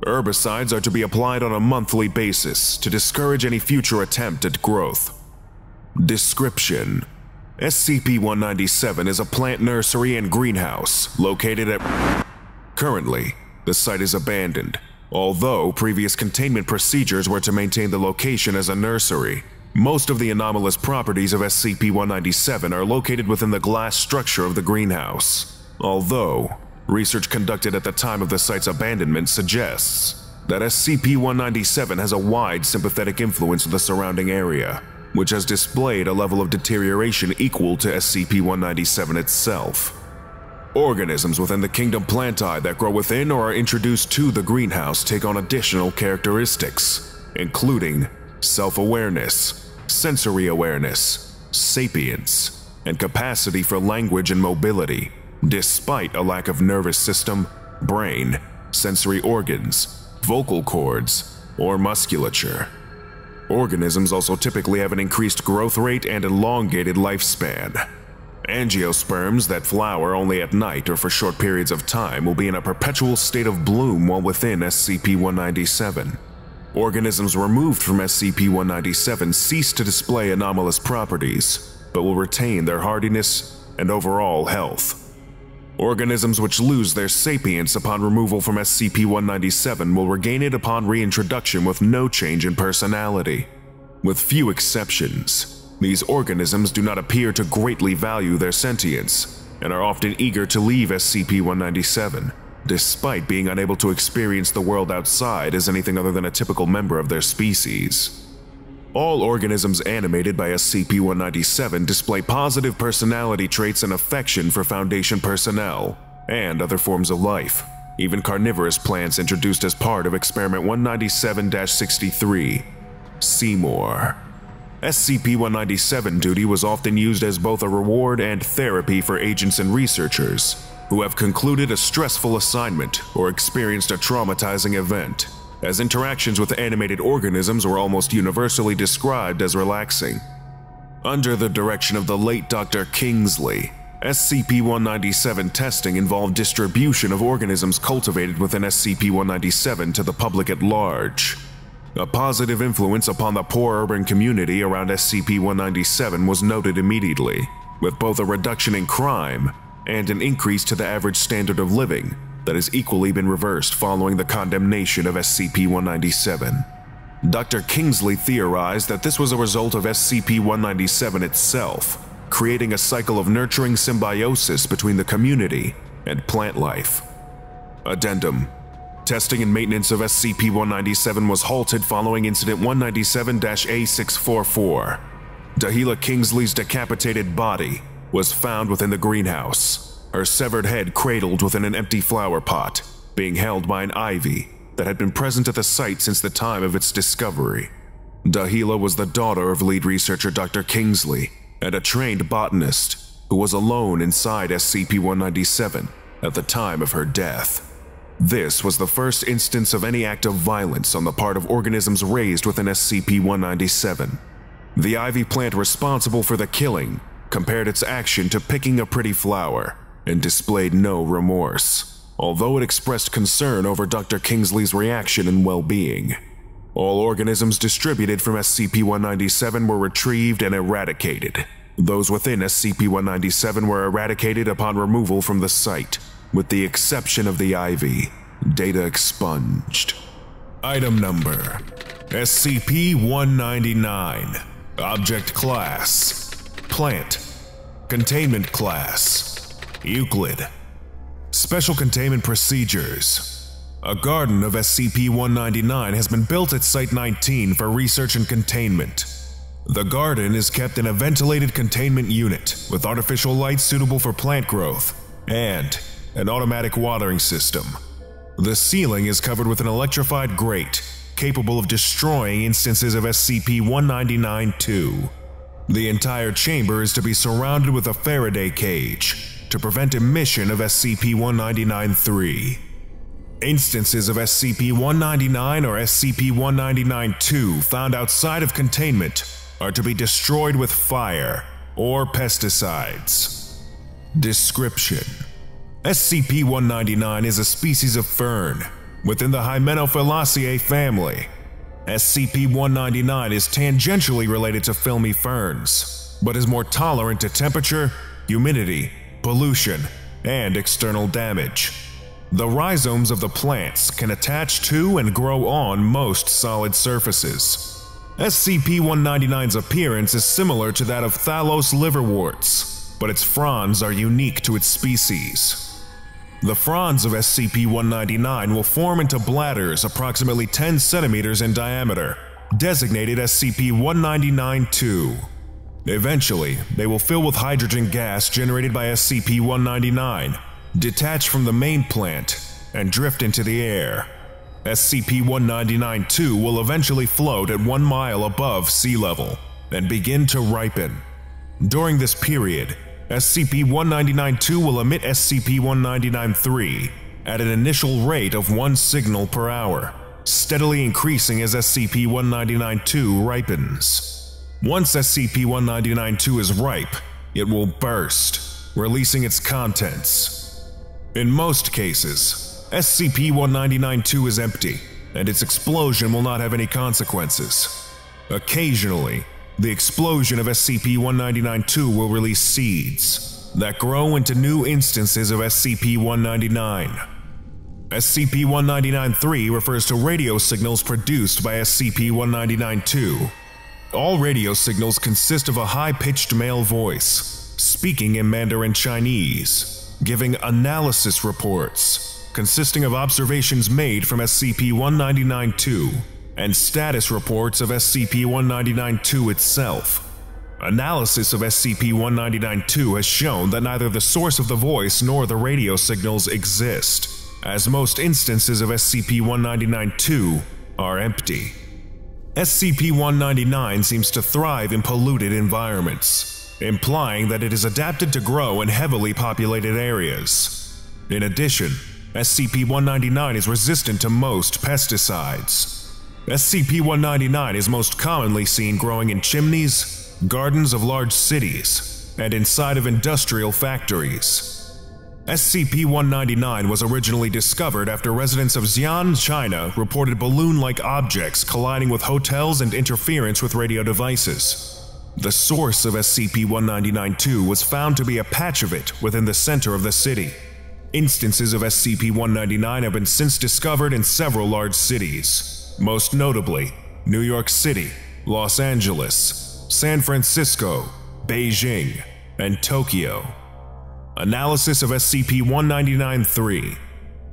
Herbicides are to be applied on a monthly basis to discourage any future attempt at growth. Description: SCP-197 is a plant nursery and greenhouse located at… Currently, the site is abandoned, although previous containment procedures were to maintain the location as a nursery. Most of the anomalous properties of SCP-197 are located within the glass structure of the greenhouse, although research conducted at the time of the site's abandonment suggests that SCP-197 has a wide sympathetic influence on the surrounding area, which has displayed a level of deterioration equal to SCP-197 itself. Organisms within the kingdom Plantae that grow within or are introduced to the greenhouse take on additional characteristics, including self-awareness, sensory awareness, sapience, and capacity for language and mobility, despite a lack of nervous system, brain, sensory organs, vocal cords, or musculature. Organisms also typically have an increased growth rate and elongated lifespan. Angiosperms that flower only at night or for short periods of time will be in a perpetual state of bloom while within SCP-197. Organisms removed from SCP-197 cease to display anomalous properties, but will retain their hardiness and overall health. Organisms which lose their sapience upon removal from SCP-197 will regain it upon reintroduction with no change in personality. With few exceptions, these organisms do not appear to greatly value their sentience and are often eager to leave SCP-197, despite being unable to experience the world outside as anything other than a typical member of their species. All organisms animated by SCP-197 display positive personality traits and affection for Foundation personnel and other forms of life, even carnivorous plants introduced as part of Experiment 197-63. Seymour. SCP-197 duty was often used as both a reward and therapy for agents and researchers who have concluded a stressful assignment or experienced a traumatizing event, as interactions with animated organisms were almost universally described as relaxing. Under the direction of the late Dr. Kingsley, SCP-197 testing involved distribution of organisms cultivated within SCP-197 to the public at large. A positive influence upon the poor urban community around SCP-197 was noted immediately, with both a reduction in crime and an increase to the average standard of living that has equally been reversed following the condemnation of SCP-197. Dr. Kingsley theorized that this was a result of SCP-197 itself, creating a cycle of nurturing symbiosis between the community and plant life. Addendum: testing and maintenance of SCP-197 was halted following Incident 197-A644. Dahila Kingsley's decapitated body was found within the greenhouse, her severed head cradled within an empty flower pot, being held by an ivy that had been present at the site since the time of its discovery. Dahila was the daughter of lead researcher Dr. Kingsley and a trained botanist who was alone inside SCP-197 at the time of her death. This was the first instance of any act of violence on the part of organisms raised within SCP-197. The ivy plant responsible for the killing compared its action to picking a pretty flower and displayed no remorse, although it expressed concern over Dr. Kingsley's reaction and well-being. All organisms distributed from SCP-197 were retrieved and eradicated. Those within SCP-197 were eradicated upon removal from the site, with the exception of the ivy. Data expunged. Item number: SCP-199. Object class: Plant. Containment class: Euclid. Special containment procedures. A garden of SCP-199 has been built at Site 19 for research and containment. The garden is kept in a ventilated containment unit with artificial light suitable for plant growth and an automatic watering system. The ceiling is covered with an electrified grate capable of destroying instances of SCP-199-2. The entire chamber is to be surrounded with a Faraday cage to prevent emission of SCP-199-3. Instances of SCP-199 or SCP-199-2 found outside of containment are to be destroyed with fire or pesticides. Description: SCP-199 is a species of fern within the Hymenophyllaceae family. SCP-199 is tangentially related to filmy ferns, but is more tolerant to temperature, humidity, pollution, and external damage. The rhizomes of the plants can attach to and grow on most solid surfaces. SCP-199's appearance is similar to that of Thalos liverworts, but its fronds are unique to its species. The fronds of SCP-199 will form into bladders approximately 10 centimeters in diameter, designated SCP-199-2. Eventually, they will fill with hydrogen gas generated by SCP-199, detach from the main plant, and drift into the air. SCP-199-2 will eventually float at 1 mile above sea level and begin to ripen. During this period, SCP-199-2 will emit SCP-199-3 at an initial rate of 1 signal per hour, steadily increasing as SCP-199-2 ripens. Once SCP-199-2 is ripe, it will burst, releasing its contents. In most cases, SCP-199-2 is empty, and its explosion will not have any consequences. Occasionally, the explosion of SCP-199-2 will release seeds that grow into new instances of SCP-199. SCP-199-3 refers to radio signals produced by SCP-199-2. All radio signals consist of a high-pitched male voice, speaking in Mandarin Chinese, giving analysis reports consisting of observations made from SCP-199-2 and status reports of SCP-199-2 itself. Analysis of SCP-199-2 has shown that neither the source of the voice nor the radio signals exist, as most instances of SCP-199-2 are empty. SCP-199 seems to thrive in polluted environments, implying that it is adapted to grow in heavily populated areas. In addition, SCP-199 is resistant to most pesticides. SCP-199 is most commonly seen growing in chimneys, gardens of large cities, and inside of industrial factories. SCP-199 was originally discovered after residents of Xi'an, China reported balloon-like objects colliding with hotels and interference with radio devices. The source of SCP-199-2 was found to be a patch of it within the center of the city. Instances of SCP-199 have been since discovered in several large cities, most notably New York City, Los Angeles, San Francisco, Beijing, and Tokyo. Analysis of SCP-199-3.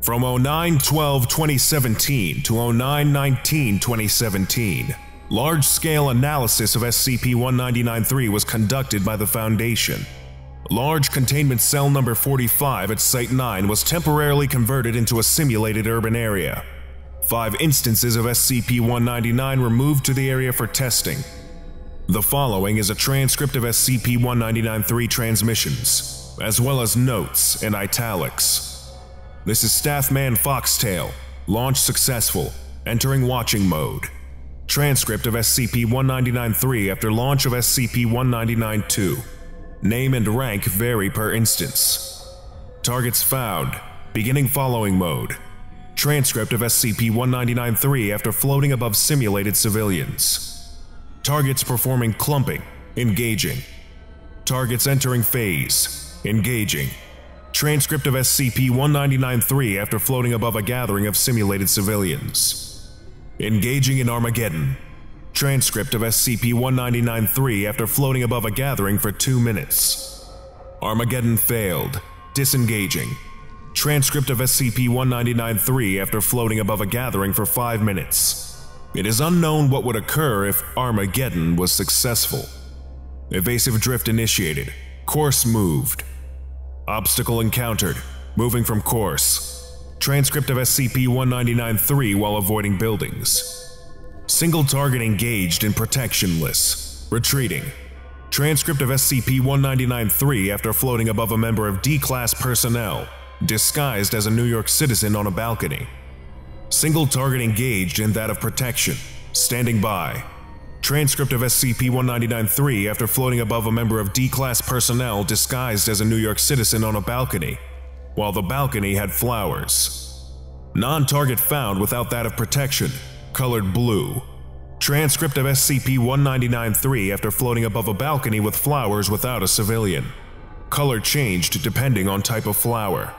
From 09-12-2017 to 09-19-2017, large-scale analysis of SCP-199-3 was conducted by the Foundation. Large containment cell number 45 at Site 9 was temporarily converted into a simulated urban area. 5 instances of SCP-199 were moved to the area for testing. The following is a transcript of SCP-199-3 transmissions, as well as notes in italics. This is Staffman Foxtail. Launch successful. Entering watching mode. Transcript of SCP-199-3 after launch of SCP-199-2. Name and rank vary per instance. Targets found. Beginning following mode. Transcript of SCP-199-3 after floating above simulated civilians. Targets performing clumping, engaging. Targets entering phase, engaging. Transcript of SCP-199-3 after floating above a gathering of simulated civilians. Engaging in Armageddon. Transcript of SCP-199-3 after floating above a gathering for 2 minutes. Armageddon failed, disengaging. Transcript of SCP-199-3 after floating above a gathering for 5 minutes. It is unknown what would occur if Armageddon was successful. Evasive drift initiated. Course moved. Obstacle encountered. Moving from course. Transcript of SCP-199-3 while avoiding buildings. Single target engaged and protectionless. Retreating. Transcript of SCP-199-3 after floating above a member of D-Class personnel, disguised as a New York citizen on a balcony. Single target engaged in that of protection, standing by. Transcript of SCP-199-3 after floating above a member of D-Class personnel disguised as a New York citizen on a balcony, while the balcony had flowers. Non-target found without that of protection, colored blue. Transcript of SCP-199-3 after floating above a balcony with flowers without a civilian. Color changed depending on type of flower.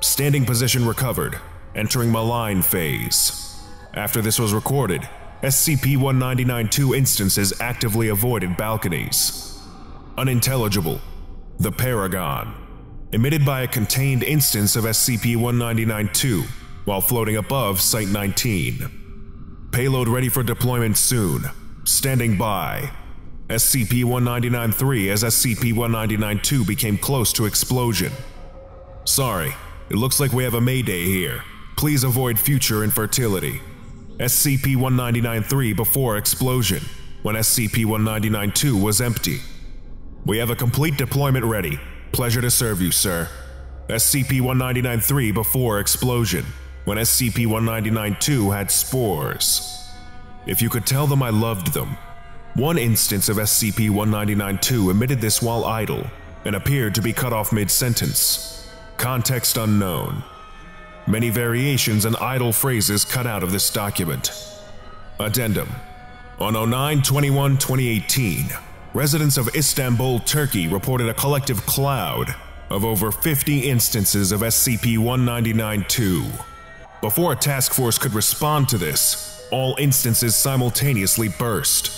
Standing position recovered, entering malign phase. After this was recorded, SCP-199-2 instances actively avoided balconies. Unintelligible. The Paragon. Emitted by a contained instance of SCP-199-2 while floating above Site 19. Payload ready for deployment soon. Standing by. SCP-199-3 as SCP-199-2 became close to explosion. Sorry, it looks like we have a mayday here. Please avoid future infertility. SCP-199-3 before explosion, when SCP-199-2 was empty. We have a complete deployment ready. Pleasure to serve you, sir. SCP-199-3 before explosion, when SCP-199-2 had spores. If you could tell them I loved them. One instance of SCP-199-2 emitted this while idle, and appeared to be cut off mid-sentence. Context unknown. Many variations and idle phrases cut out of this document. Addendum. On 09/21/2018, residents of Istanbul, Turkey reported a collective cloud of over 50 instances of SCP-199-2. Before a task force could respond to this, all instances simultaneously burst.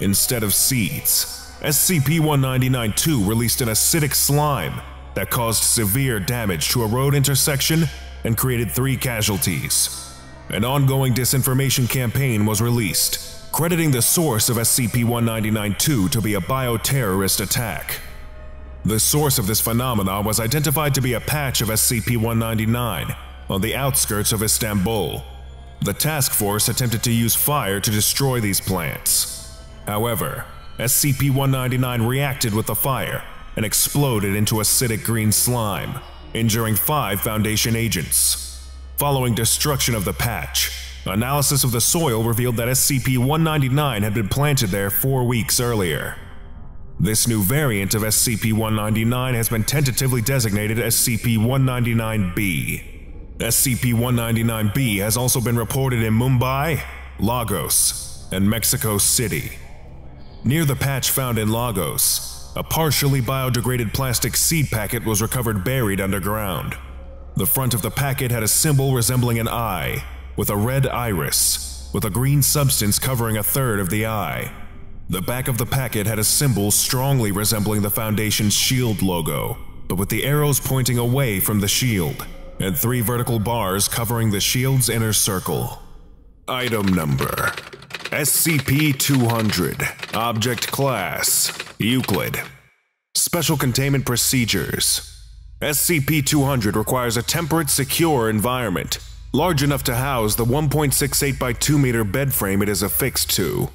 Instead of seeds, SCP-199-2 released an acidic slime that caused severe damage to a road intersection and created 3 casualties. An ongoing disinformation campaign was released, crediting the source of SCP-199-2 to be a bioterrorist attack. The source of this phenomena was identified to be a patch of SCP-199 on the outskirts of Istanbul. The task force attempted to use fire to destroy these plants. However, SCP-199 reacted with the fire and exploded into acidic green slime, injuring 5 Foundation agents. Following destruction of the patch, analysis of the soil revealed that SCP-199 had been planted there 4 weeks earlier. This new variant of SCP-199 has been tentatively designated SCP-199-B. SCP-199-B has also been reported in Mumbai, Lagos, and Mexico City. Near the patch found in Lagos, a partially biodegraded plastic seed packet was recovered buried underground. The front of the packet had a symbol resembling an eye, with a red iris, with a green substance covering a third of the eye. The back of the packet had a symbol strongly resembling the Foundation's shield logo, but with the arrows pointing away from the shield, and 3 vertical bars covering the shield's inner circle. Item number. SCP-200, Object Class, Euclid. Special Containment Procedures. SCP-200 requires a temperate, secure environment, large enough to house the 1.68 by 2 meter bed frame it is affixed to.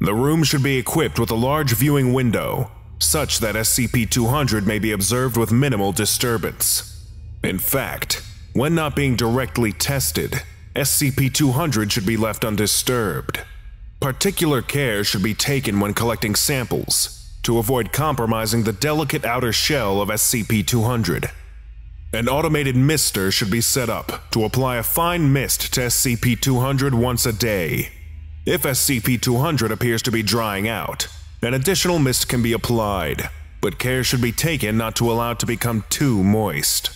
The room should be equipped with a large viewing window, such that SCP-200 may be observed with minimal disturbance. In fact, when not being directly tested, SCP-200 should be left undisturbed. Particular care should be taken when collecting samples to avoid compromising the delicate outer shell of SCP-200. An automated mister should be set up to apply a fine mist to SCP-200 once a day. If SCP-200 appears to be drying out, an additional mist can be applied, but care should be taken not to allow it to become too moist.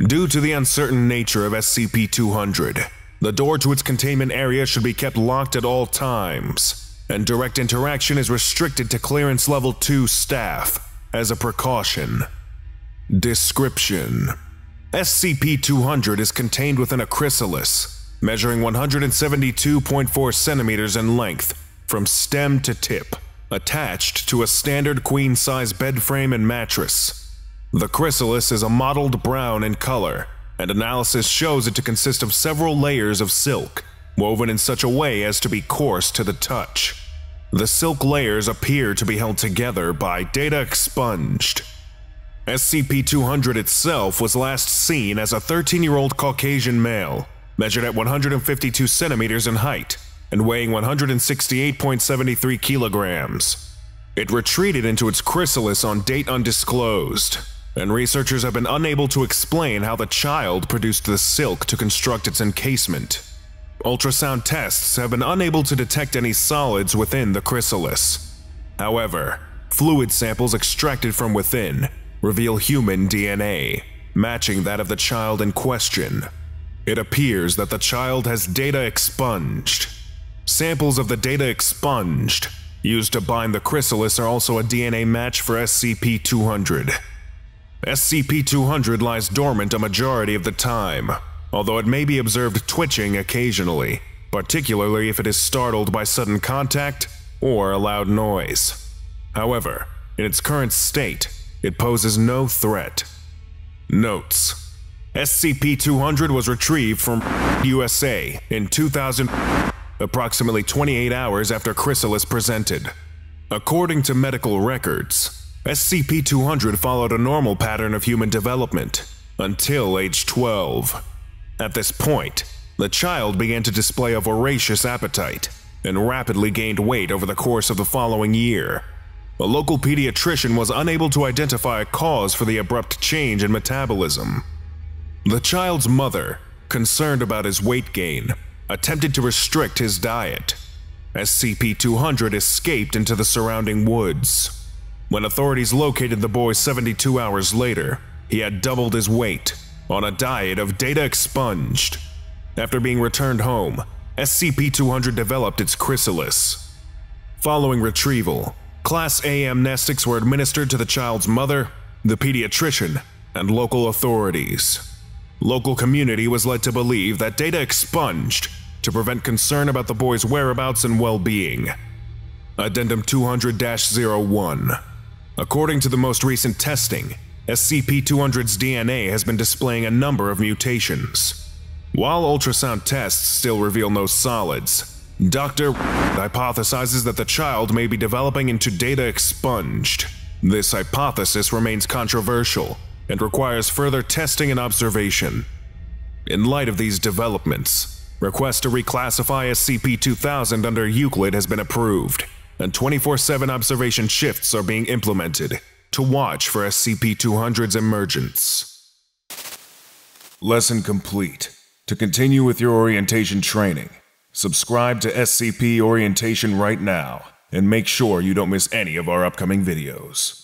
Due to the uncertain nature of SCP-200, the door to its containment area should be kept locked at all times, and direct interaction is restricted to Clearance Level 2 staff as a precaution. Description: SCP-200 is contained within a chrysalis, measuring 172.4 centimeters in length from stem to tip, attached to a standard queen-size bed frame and mattress. The chrysalis is a mottled brown in color, and analysis shows it to consist of several layers of silk, woven in such a way as to be coarse to the touch. The silk layers appear to be held together by data expunged. SCP-200 itself was last seen as a 13-year-old Caucasian male, measured at 152 centimeters in height and weighing 168.73 kilograms. It retreated into its chrysalis on date undisclosed, and researchers have been unable to explain how the child produced the silk to construct its encasement. Ultrasound tests have been unable to detect any solids within the chrysalis. However, fluid samples extracted from within reveal human DNA, matching that of the child in question. It appears that the child has data expunged. Samples of the data expunged used to bind the chrysalis are also a DNA match for SCP-200. SCP-200 lies dormant a majority of the time, although it may be observed twitching occasionally, particularly if it is startled by sudden contact or a loud noise. However, in its current state, it poses no threat. Notes: SCP-200 was retrieved from USA in 2000, approximately 28 hours after chrysalis presented. According to medical records, SCP-200 followed a normal pattern of human development until age 12. At this point, the child began to display a voracious appetite and rapidly gained weight over the course of the following year. A local pediatrician was unable to identify a cause for the abrupt change in metabolism. The child's mother, concerned about his weight gain, attempted to restrict his diet. SCP-200 escaped into the surrounding woods. When authorities located the boy 72 hours later, he had doubled his weight on a diet of data expunged. After being returned home, SCP-200 developed its chrysalis. Following retrieval, Class A amnestics were administered to the child's mother, the pediatrician, and local authorities. Local community was led to believe that data expunged to prevent concern about the boy's whereabouts and well-being. Addendum 200-01. According to the most recent testing, SCP-200's DNA has been displaying a number of mutations. While ultrasound tests still reveal no solids, Dr. hypothesizes that the child may be developing into data expunged. This hypothesis remains controversial and requires further testing and observation. In light of these developments, request to reclassify SCP-2000 under Euclid has been approved, and 24/7 observation shifts are being implemented to watch for SCP-200's emergence. Lesson complete. To continue with your orientation training, subscribe to SCP Orientation right now, and make sure you don't miss any of our upcoming videos.